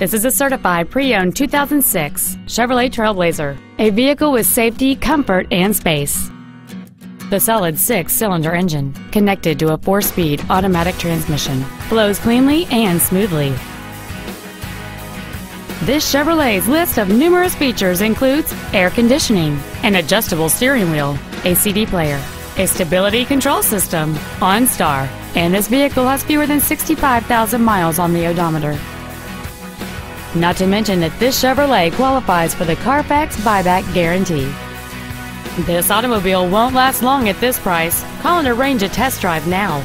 This is a certified pre-owned 2006 Chevrolet TrailBlazer, a vehicle with safety, comfort, and space. The solid 6-cylinder engine, connected to a 4-speed automatic transmission, flows cleanly and smoothly. This Chevrolet's list of numerous features includes air conditioning, an adjustable steering wheel, a CD player, a stability control system, OnStar, and this vehicle has fewer than 65,000 miles on the odometer. Not to mention that this Chevrolet qualifies for the Carfax buyback guarantee. This automobile won't last long at this price. Call and arrange a test drive now.